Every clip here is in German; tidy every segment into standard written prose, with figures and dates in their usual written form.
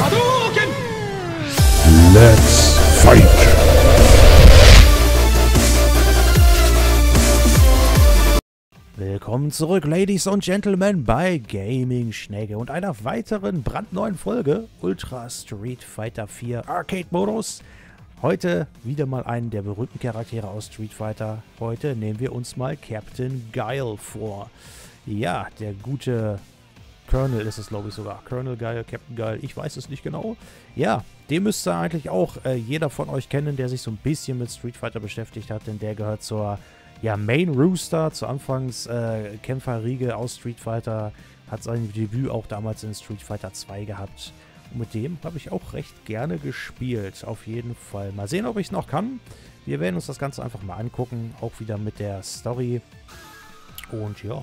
Shadaloo! Let's fight! Willkommen zurück, Ladies und Gentlemen, bei Gaming Schnegge und einer weiteren brandneuen Folge Ultra Street Fighter 4 Arcade-Modus. Heute wieder mal einen der berühmten Charaktere aus Street Fighter. Heute nehmen wir uns mal Captain Guile vor. Ja, der gute Colonel ist es, glaube ich, sogar. Colonel Guile, Captain Guile, ich weiß es nicht genau. Ja, den müsste eigentlich auch jeder von euch kennen, der sich so ein bisschen mit Street Fighter beschäftigt hat. Denn der gehört zur Main Rooster, zur Anfangskämpferriege aus Street Fighter. Hat sein Debüt auch damals in Street Fighter 2 gehabt. Mit dem habe ich auch recht gerne gespielt, auf jeden Fall. Mal sehen, ob ich es noch kann. Wir werden uns das Ganze einfach mal angucken, auch wieder mit der Story. Und ja,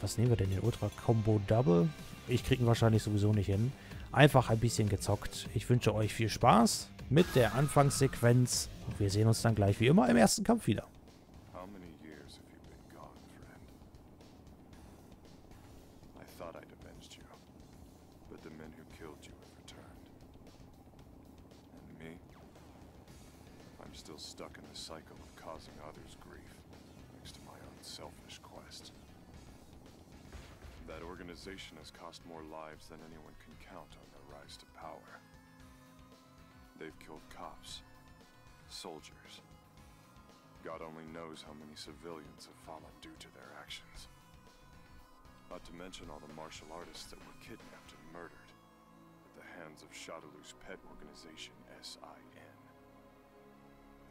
was nehmen wir denn? Den Ultra Combo Double? Ich kriege ihn wahrscheinlich sowieso nicht hin. Einfach ein bisschen gezockt. Ich wünsche euch viel Spaß mit der Anfangssequenz. Und wir sehen uns dann gleich wie immer im ersten Kampf wieder. Still stuck in the cycle of causing others grief, thanks to my own selfish quest. That organization has cost more lives than anyone can count on their rise to power. They've killed cops, soldiers. God only knows how many civilians have fallen due to their actions. Not to mention all the martial artists that were kidnapped and murdered at the hands of Shadaloo's pet organization, SIN.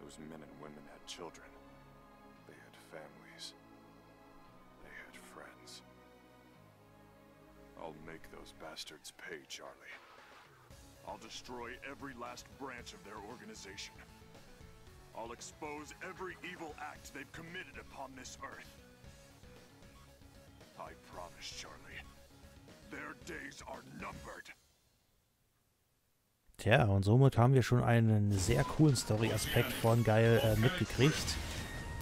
Those men and women had children. They had families. They had friends. I'll make those bastards pay, Charlie. I'll destroy every last branch of their organization. I'll expose every evil act they've committed upon this earth. I promise, Charlie. Their days are numbered. Tja, und somit haben wir schon einen sehr coolen Story-Aspekt von Guile mitgekriegt,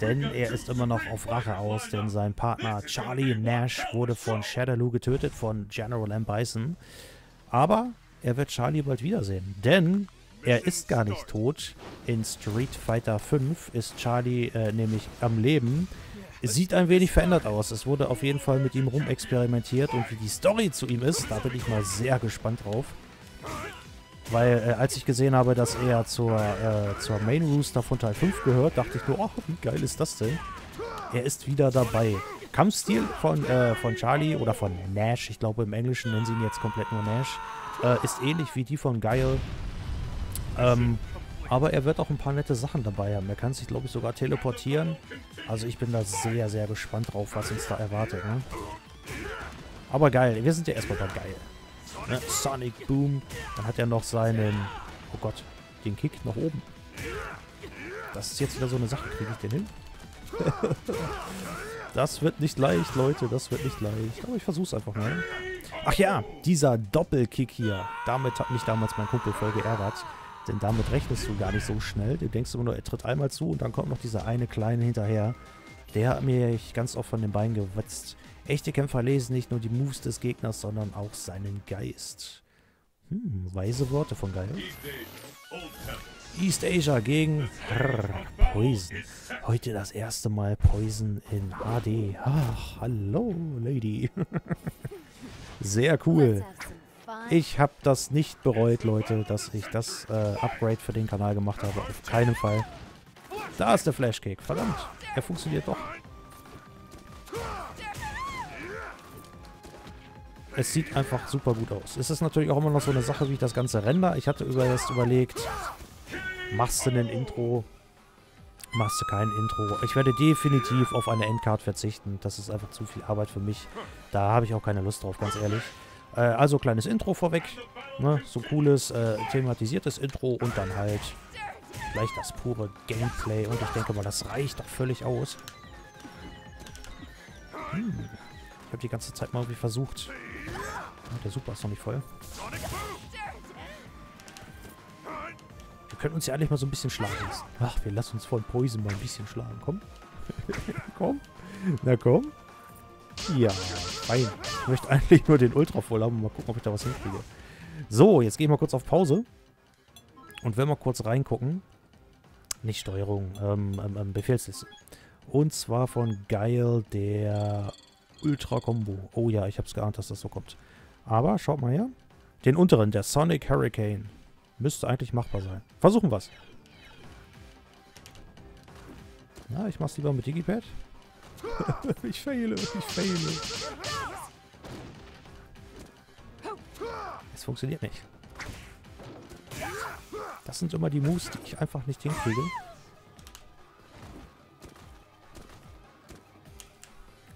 denn er ist immer noch auf Rache aus, denn sein Partner Charlie Nash wurde von Shadaloo getötet, von General M. Bison, aber er wird Charlie bald wiedersehen, denn er ist gar nicht tot. In Street Fighter 5 ist Charlie nämlich am Leben. Sieht ein wenig verändert aus. Es wurde auf jeden Fall mit ihm rumexperimentiert und wie die Story zu ihm ist, da bin ich mal sehr gespannt drauf. Weil als ich gesehen habe, dass er zur Main Rooster von Teil 5 gehört, dachte ich nur, oh, wie geil ist das denn? Er ist wieder dabei. Kampfstil von Charlie oder von Nash, ich glaube im Englischen nennen sie ihn jetzt komplett nur Nash, ist ähnlich wie die von Guile. Aber er wird auch ein paar nette Sachen dabei haben. Er kann sich, glaube ich, sogar teleportieren. Also ich bin da sehr, sehr gespannt drauf, was uns da erwartet. Ne? Aber geil, wir sind ja erstmal bei Guile. Ne? Sonic Boom. Dann hat er noch seinen... Oh Gott, den Kick nach oben. Das ist jetzt wieder so eine Sache. Kriege ich den hin? Das wird nicht leicht, Leute. Das wird nicht leicht. Aber ich versuch's einfach mal. Ach ja, dieser Doppelkick hier. Damit hat mich damals mein Kumpel voll geärgert. Denn damit rechnest du gar nicht so schnell. Du denkst immer nur, er tritt einmal zu und dann kommt noch dieser eine Kleine hinterher. Der hat mich ganz oft von den Beinen gewetzt. Echte Kämpfer lesen nicht nur die Moves des Gegners, sondern auch seinen Geist. Weise Worte von Guile. East Asia gegen Poison. Heute das erste Mal Poison in HD. Ach, hallo, Lady. Sehr cool. Ich habe das nicht bereut, Leute, dass ich das Upgrade für den Kanal gemacht habe. Auf keinen Fall. Da ist der Flashkick. Verdammt, er funktioniert doch. Es sieht einfach super gut aus. Es ist natürlich auch immer noch so eine Sache, wie ich das Ganze render. Ich hatte erst überlegt, machst du ein Intro, machst du kein Intro. Ich werde definitiv auf eine Endcard verzichten. Das ist einfach zu viel Arbeit für mich. Da habe ich auch keine Lust drauf, ganz ehrlich. Also kleines Intro vorweg. Ne? So cooles, thematisiertes Intro und dann halt gleich das pure Gameplay. Und ich denke mal, das reicht doch völlig aus. Ich habe die ganze Zeit mal irgendwie versucht. Oh, der Super ist noch nicht voll. Wir können uns ja eigentlich mal so ein bisschen schlagen lassen. Ach, wir lassen uns von Poison mal ein bisschen schlagen. Komm. Komm. Na komm. Ja, fein. Ich möchte eigentlich nur den Ultra voll haben. Mal gucken, ob ich da was hinkriege. So, jetzt gehen wir kurz auf Pause. Und wenn wir kurz reingucken. Nicht Steuerung, Befehlsliste. Und zwar von Guile, der Ultra Combo. Oh ja, ich hab's geahnt, dass das so kommt. Aber, schaut mal her. Den unteren, der Sonic Hurricane. Müsste eigentlich machbar sein. Versuchen wir's. Na, ich mach's lieber mit Digipad. Ich fehle. Es funktioniert nicht. Das sind immer die Moves, die ich einfach nicht hinkriege.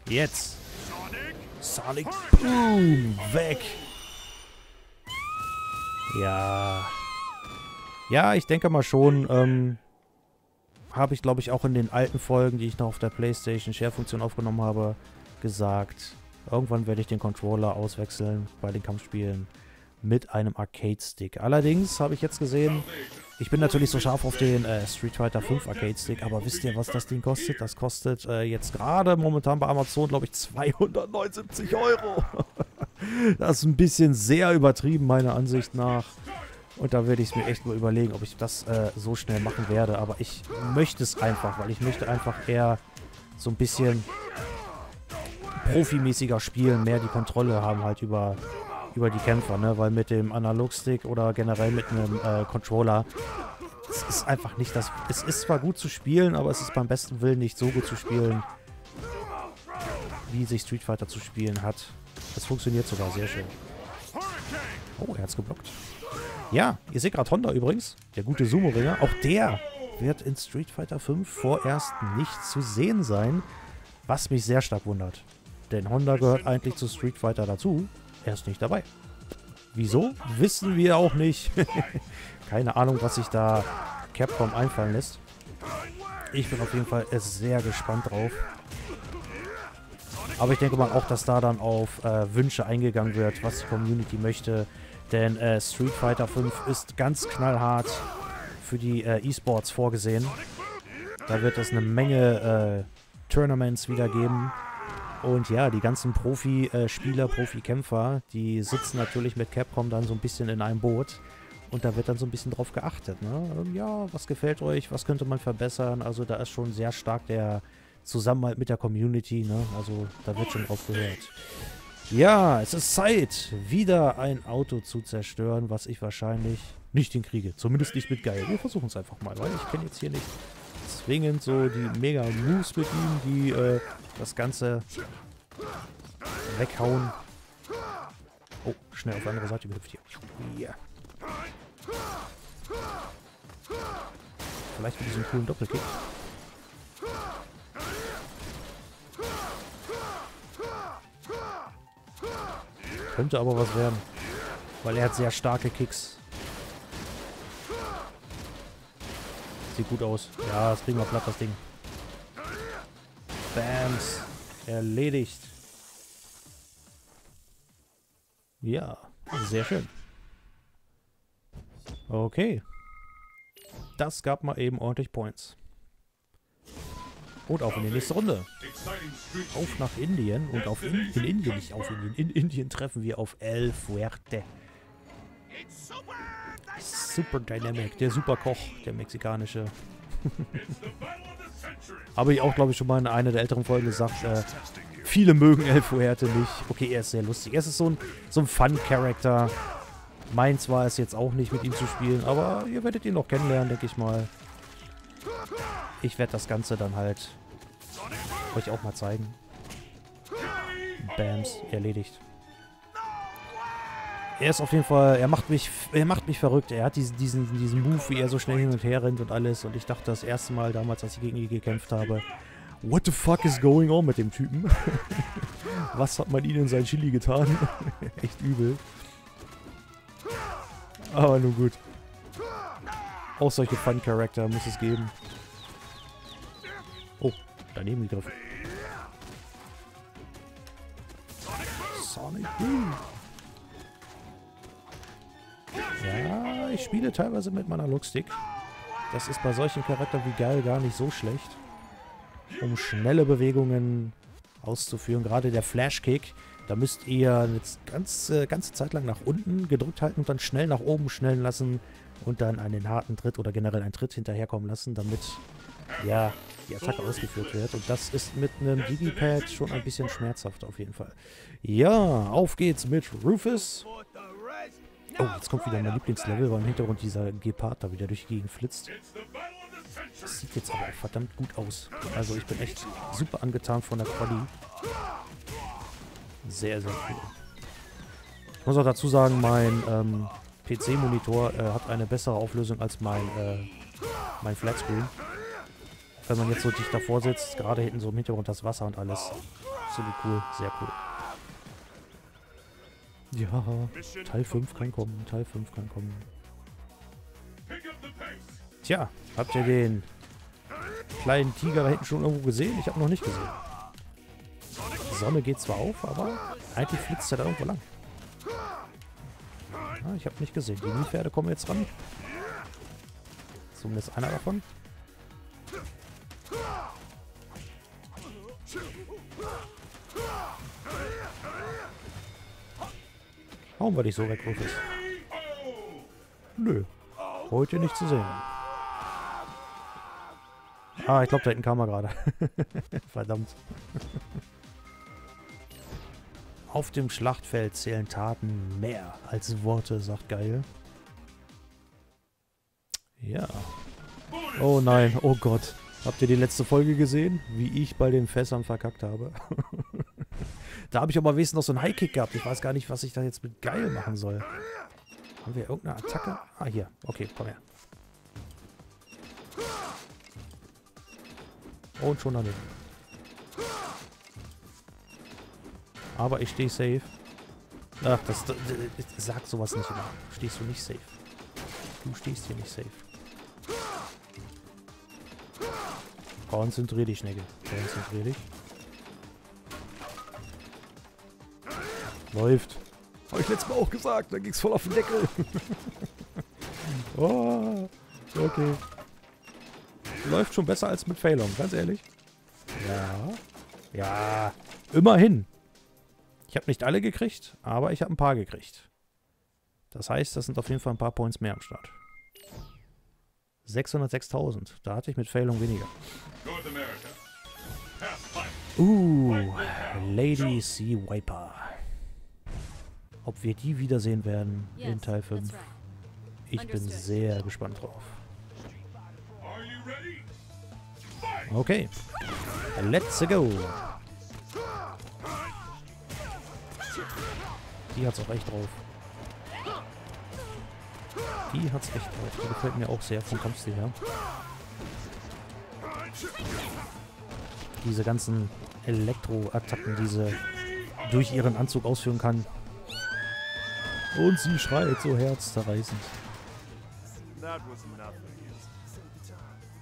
Jetzt! Sonic Boom! Weg! Ja. Ja, ich denke mal schon, habe ich, glaube ich, auch in den alten Folgen, die ich noch auf der PlayStation Share-Funktion aufgenommen habe, gesagt, irgendwann werde ich den Controller auswechseln bei den Kampfspielen mit einem Arcade-Stick. Allerdings habe ich jetzt gesehen, ich bin natürlich so scharf auf den Street Fighter 5 Arcade-Stick, aber wisst ihr, was das Ding kostet? Das kostet jetzt gerade momentan bei Amazon, glaube ich, 279 €. Das ist ein bisschen sehr übertrieben, meiner Ansicht nach. Und da werde ich es mir echt mal überlegen, ob ich das so schnell machen werde. Aber ich möchte es einfach, weil ich möchte einfach eher so ein bisschen profimäßiger spielen, mehr die Kontrolle haben halt über die Kämpfer, ne? Weil mit dem Analogstick oder generell mit einem Controller, es ist einfach nicht das... Es ist zwar gut zu spielen, aber es ist beim besten Willen nicht so gut zu spielen, wie sich Street Fighter zu spielen hat. Das funktioniert sogar sehr schön. Oh, er hat's geblockt. Ja, ihr seht gerade Honda übrigens, der gute Sumo-Ringer. Auch der wird in Street Fighter 5 vorerst nicht zu sehen sein, was mich sehr stark wundert. Denn Honda gehört eigentlich zu Street Fighter dazu. Er ist nicht dabei. Wieso? Wissen wir auch nicht. Keine Ahnung, was sich da Capcom einfallen lässt. Ich bin auf jeden Fall sehr gespannt drauf. Aber ich denke mal auch, dass da dann auf Wünsche eingegangen wird, was die Community möchte. Denn Street Fighter 5 ist ganz knallhart für die E-Sports vorgesehen. Da wird es eine Menge Tournaments wieder geben. Und ja, die ganzen Profi-Spieler, Profi-Kämpfer, die sitzen natürlich mit Capcom dann so ein bisschen in einem Boot. Und da wird dann so ein bisschen drauf geachtet, ne? Ja, was gefällt euch? Was könnte man verbessern? Also da ist schon sehr stark der Zusammenhalt mit der Community, ne? Also da wird schon drauf gehört. Ja, es ist Zeit, wieder ein Auto zu zerstören, was ich wahrscheinlich nicht hinkriege. Zumindest nicht mit Guile. Wir versuchen es einfach mal, weil ich kenne jetzt hier nicht zwingend so die Mega-Moves mit ihm, die das Ganze weghauen. Oh, schnell auf die andere Seite gehüpft hier. Yeah. Vielleicht mit diesem coolen Doppelkick. Könnte aber was werden, weil er hat sehr starke Kicks. Sieht gut aus. Ja, das kriegen wir platt, das Ding. Bams. Erledigt. Ja, sehr schön. Okay. Das gab mal eben ordentlich Points. Und auf in die nächste Runde. Auf nach Indien. Und auf in Indien, nicht auf Indien. In Indien treffen wir auf El Fuerte. Super Dynamic, der Superkoch, der mexikanische. Habe ich auch, glaube ich, schon mal in einer der älteren Folgen gesagt. Viele mögen El Fuerte nicht. Okay, er ist sehr lustig. Er ist so ein Fun-Character. Meins war es jetzt auch nicht, mit ihm zu spielen. Aber ihr werdet ihn noch kennenlernen, denke ich mal. Ich werde das Ganze dann halt euch auch mal zeigen. Bams, erledigt. Er ist auf jeden Fall, er macht mich verrückt. Er hat diesen Move, wie er so schnell hin und her rennt und alles. Und ich dachte das erste Mal damals, als ich gegen ihn gekämpft habe, what the fuck is going on mit dem Typen? Was hat man ihnen in sein Chili getan? Echt übel. Aber nun gut. Auch solche Fun-Charakter muss es geben. Oh, daneben gegriffen. Sonic Boom. Ja, ich spiele teilweise mit meiner Luxstick. Das ist bei solchen Charakteren wie Guile gar nicht so schlecht, um schnelle Bewegungen auszuführen. Gerade der Flashkick, Da müsst ihr eine ganze Zeit lang nach unten gedrückt halten und dann schnell nach oben schnellen lassen und dann einen harten Tritt oder generell einen Tritt hinterherkommen lassen, damit ja die Attacke ausgeführt wird. Und das ist mit einem Digipad schon ein bisschen schmerzhaft auf jeden Fall. Ja, auf geht's mit Rufus. Oh, jetzt kommt wieder mein Lieblingslevel, weil im Hintergrund dieser Gepard da wieder durch die Gegend flitzt. Das sieht jetzt aber verdammt gut aus. Also ich bin echt super angetan von der Quali. Sehr, sehr cool. Ich muss auch dazu sagen, mein PC-Monitor hat eine bessere Auflösung als mein Flatscreen. Wenn man jetzt so dicht davor sitzt, gerade hinten so im Hintergrund das Wasser und alles. Ziemlich cool, sehr cool. Ja, Teil 5 kann kommen, Teil 5 kann kommen. Tja, habt ihr den kleinen Tiger da hinten schon irgendwo gesehen? Ich habe noch nicht gesehen. Die Sonne geht zwar auf, aber eigentlich flitzt er da irgendwo lang. Ah, ich habe nicht gesehen. Die Pferde kommen jetzt ran. Zumindest einer davon. Warum war ich so weg, Rufus? Nö. Heute nicht zu sehen. Ah, ich glaube, da hinten kam er gerade. Verdammt. Auf dem Schlachtfeld zählen Taten mehr als Worte, sagt Guile. Ja. Oh nein, oh Gott. Habt ihr die letzte Folge gesehen? Wie ich bei den Fässern verkackt habe. Da habe ich aber wenigstens noch so einen Highkick gehabt. Ich weiß gar nicht, was ich da jetzt mit Guile machen soll. Haben wir irgendeine Attacke? Ah, hier. Okay, komm her. Und schon daneben. Aber ich stehe safe. Ach, das sag sowas nicht immer. Stehst du nicht safe. Du stehst hier nicht safe. Konzentrier dich, Schnegge. Konzentrier dich. Läuft. Habe ich letztes Mal auch gesagt. Da ging's voll auf den Deckel. Oh, okay. Läuft schon besser als mit Fei Long, ganz ehrlich. Ja. Ja. Immerhin. Ich habe nicht alle gekriegt, aber ich habe ein paar gekriegt. Das heißt, das sind auf jeden Fall ein paar Points mehr am Start. 606.000. Da hatte ich mit Fei Long weniger. Lady Sea Wiper. Ob wir die wiedersehen werden in Teil 5. Ich bin sehr gespannt drauf. Okay. Let's go. Die hat's auch echt drauf. Die hat's echt drauf. Die gefällt mir auch sehr vom Kampfstil her. Diese ganzen Elektro-Attacken, die sie durch ihren Anzug ausführen kann. Und sie schreit so herzzerreißend.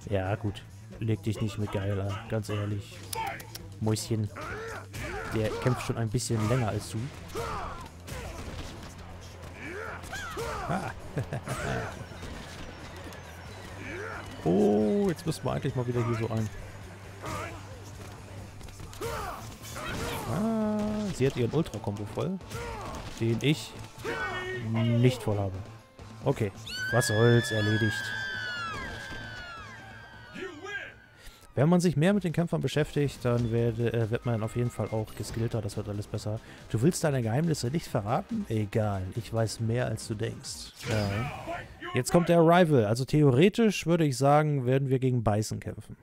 Ja, gut. Leg dich nicht mit Guile an, ganz ehrlich. Mäuschen. Der kämpft schon ein bisschen länger als du. Ah. Oh, jetzt müssen wir eigentlich mal wieder hier so ein. Ah, sie hat ihren Ultra Combo voll, den ich nicht voll habe. Okay, was soll's, erledigt. Wenn man sich mehr mit den Kämpfern beschäftigt, dann wird man auf jeden Fall auch geskillter. Das wird alles besser. Du willst deine Geheimnisse nicht verraten? Egal, ich weiß mehr, als du denkst. Ja. Jetzt kommt der Rival. Also theoretisch würde ich sagen, werden wir gegen Bison kämpfen.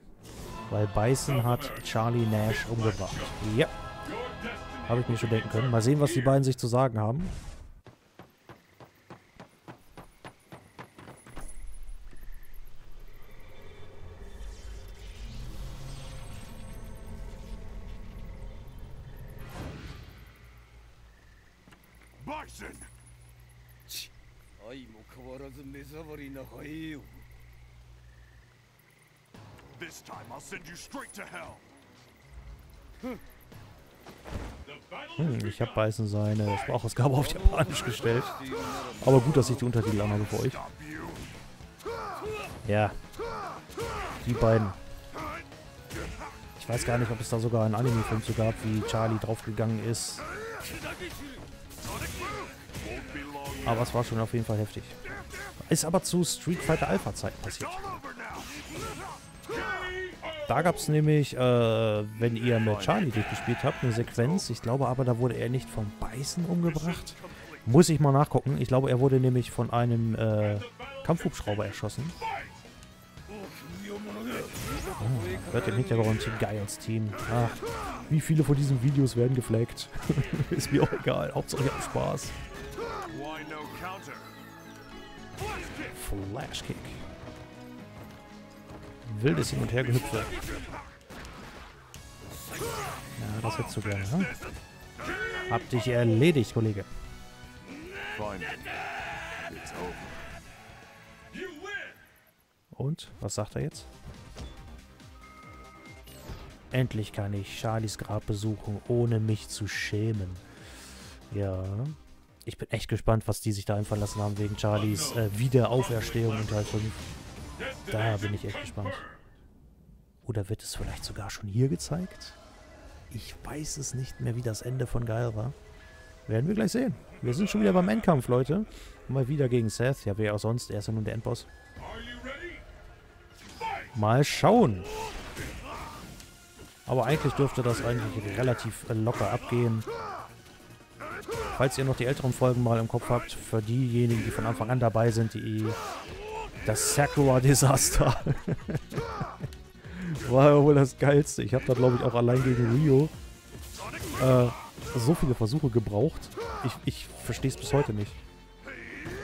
Weil Bison hat Charlie Nash umgebracht. Ja, habe ich mir schon denken können. Mal sehen, was die beiden sich zu sagen haben. This time I'll send you straight to hell. Ich habe Bison seine Sprachausgabe auf Japanisch gestellt. Aber gut, dass ich die Untertitel anhabe für euch. Ja. Die beiden. Ich weiß gar nicht, ob es da sogar einen Anime-Film zu gab, wie Charlie draufgegangen ist Aber es war schon auf jeden Fall heftig. Ist aber zu Street Fighter Alpha Zeiten passiert. Da gab es nämlich, wenn ihr mit Charlie durchgespielt habt, eine Sequenz. Ich glaube aber, da wurde er nicht vom Bison umgebracht. Muss ich mal nachgucken. Ich glaube, er wurde nämlich von einem Kampfhubschrauber erschossen. Oh, hört im Hintergrund Team Guiles Team. Ach, wie viele von diesen Videos werden geflaggt? Ist mir auch egal. Hauptsache ich hab Spaß. Flashkick. Wildes Hin- und Hergehüpfe. Ja, das hättest du gerne, ne? Hab dich erledigt, Kollege. Und? Was sagt er jetzt? Endlich kann ich Charlies Grab besuchen, ohne mich zu schämen. Ja. Ich bin echt gespannt, was die sich da einfallen lassen haben wegen Charlies Wiederauferstehung in Teil 5. Da bin ich echt gespannt. Oder wird es vielleicht sogar schon hier gezeigt? Ich weiß es nicht mehr, wie das Ende von Guile war. Werden wir gleich sehen. Wir sind schon wieder beim Endkampf, Leute. Mal wieder gegen Seth. Ja, wer auch sonst. Er ist ja nun der Endboss. Mal schauen. Aber eigentlich dürfte das eigentlich relativ locker abgehen. Falls ihr noch die älteren Folgen mal im Kopf habt, für diejenigen, die von Anfang an dabei sind, die das Sakura-Desaster war wohl das Geilste. Ich habe da, glaube ich, auch allein gegen Ryu so viele Versuche gebraucht. Ich verstehe es bis heute nicht.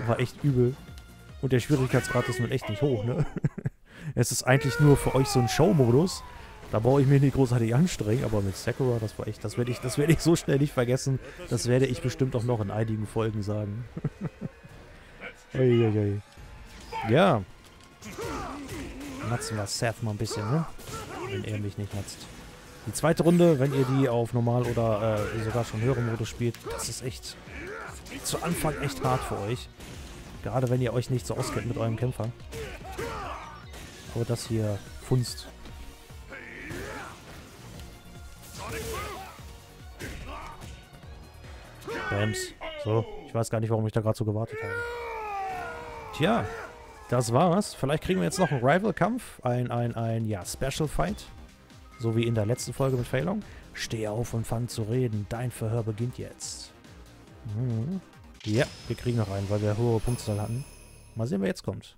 War echt übel. Und der Schwierigkeitsgrad ist nun echt nicht hoch, ne? Es ist eigentlich nur für euch so ein Show-Modus. Da brauche ich mich nicht großartig anstrengen, aber mit Sakura, das war echt, das werde ich so schnell nicht vergessen. Das werde ich bestimmt auch noch in einigen Folgen sagen. Uiuiui. Ja. Natzen wir Seth mal ein bisschen, ne? Wenn er mich nicht natzt. Die zweite Runde, wenn ihr die auf normal oder sogar schon höherem Modus spielt, das ist echt zu Anfang echt hart für euch. Gerade wenn ihr euch nicht so auskennt mit eurem Kämpfer. Aber das hier Funst. Bams. So, ich weiß gar nicht, warum ich da gerade so gewartet habe. Tja, das war's. Vielleicht kriegen wir jetzt noch einen Rival-Kampf. Ja, Special-Fight. So wie in der letzten Folge mit Fei Long. Steh auf und fang zu reden. Dein Verhör beginnt jetzt. Mhm. Ja, wir kriegen noch einen, weil wir höhere Punktzahl hatten. Mal sehen, wer jetzt kommt.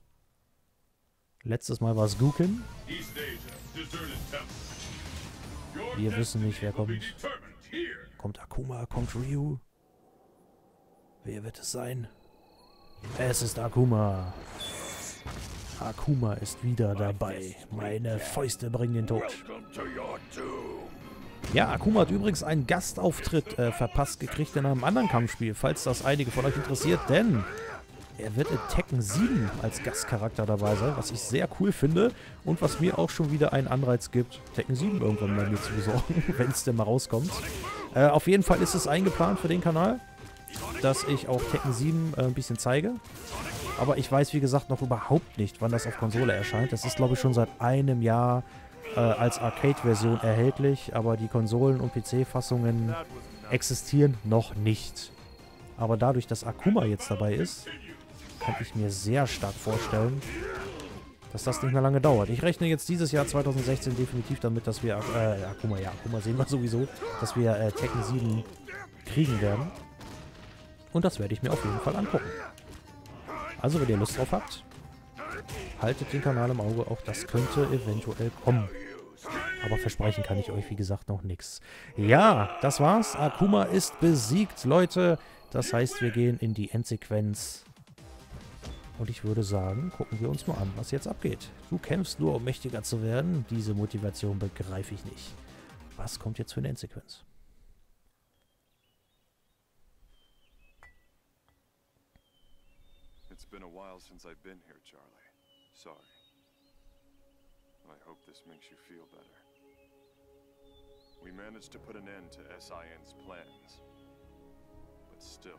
Letztes Mal war es Gouken. Wir wissen nicht, wer kommt. Kommt Akuma, kommt Ryu. Wer wird es sein? Es ist Akuma. Akuma ist wieder dabei. Meine Fäuste bringen den Tod. Ja, Akuma hat übrigens einen Gastauftritt verpasst gekriegt in einem anderen Kampfspiel, falls das einige von euch interessiert, denn er wird in Tekken 7 als Gastcharakter dabei sein, was ich sehr cool finde und was mir auch schon wieder einen Anreiz gibt, Tekken 7 irgendwann mal mir zu besorgen, wenn es denn mal rauskommt. Auf jeden Fall ist es eingeplant für den Kanal, dass ich auch Tekken 7 ein bisschen zeige. Aber ich weiß, wie gesagt, noch überhaupt nicht, wann das auf Konsole erscheint. Das ist, glaube ich, schon seit einem Jahr als Arcade-Version erhältlich, aber die Konsolen- und PC-Fassungen existieren noch nicht. Aber dadurch, dass Akuma jetzt dabei ist, kann ich mir sehr stark vorstellen, dass das nicht mehr lange dauert. Ich rechne jetzt dieses Jahr 2016 definitiv damit, dass wir Akuma sehen wir sowieso, dass wir Tekken 7 kriegen werden. Und das werde ich mir auf jeden Fall angucken. Also, wenn ihr Lust drauf habt, haltet den Kanal im Auge. Auch das könnte eventuell kommen. Aber versprechen kann ich euch, wie gesagt, noch nichts. Ja, das war's. Akuma ist besiegt, Leute. Das heißt, wir gehen in die Endsequenz. Und ich würde sagen, gucken wir uns mal an, was jetzt abgeht. Du kämpfst nur, um mächtiger zu werden. Diese Motivation begreife ich nicht. Was kommt jetzt für eine Endsequenz? It's been a while since I've been here, Charlie. Sorry. I hope this makes you feel better. We managed to put an end to SIN's plans. But still,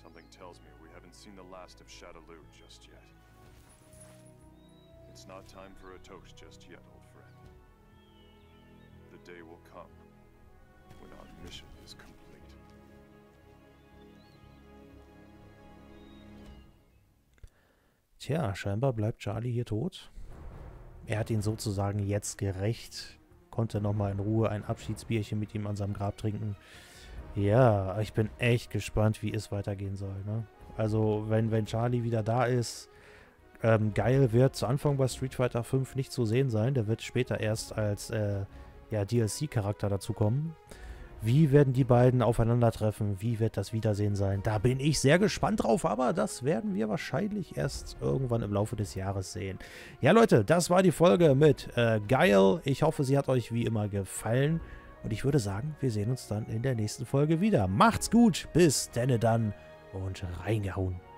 something tells me we haven't seen the last of Shadaloo just yet. It's not time for a toast just yet, old friend. The day will come when our mission is complete. Tja, scheinbar bleibt Charlie hier tot. Er hat ihn sozusagen jetzt gerecht. Konnte nochmal in Ruhe ein Abschiedsbierchen mit ihm an seinem Grab trinken. Ja, ich bin echt gespannt, wie es weitergehen soll. Ne? Also, wenn Charlie wieder da ist, Guile wird zu Anfang bei Street Fighter 5 nicht zu sehen sein. Der wird später erst als ja, DLC-Charakter dazukommen. Wie werden die beiden aufeinandertreffen? Wie wird das Wiedersehen sein? Da bin ich sehr gespannt drauf, aber das werden wir wahrscheinlich erst irgendwann im Laufe des Jahres sehen. Ja, Leute, das war die Folge mit Guile. Ich hoffe, sie hat euch wie immer gefallen. Und ich würde sagen, wir sehen uns dann in der nächsten Folge wieder. Macht's gut, bis denne dann und reingehauen.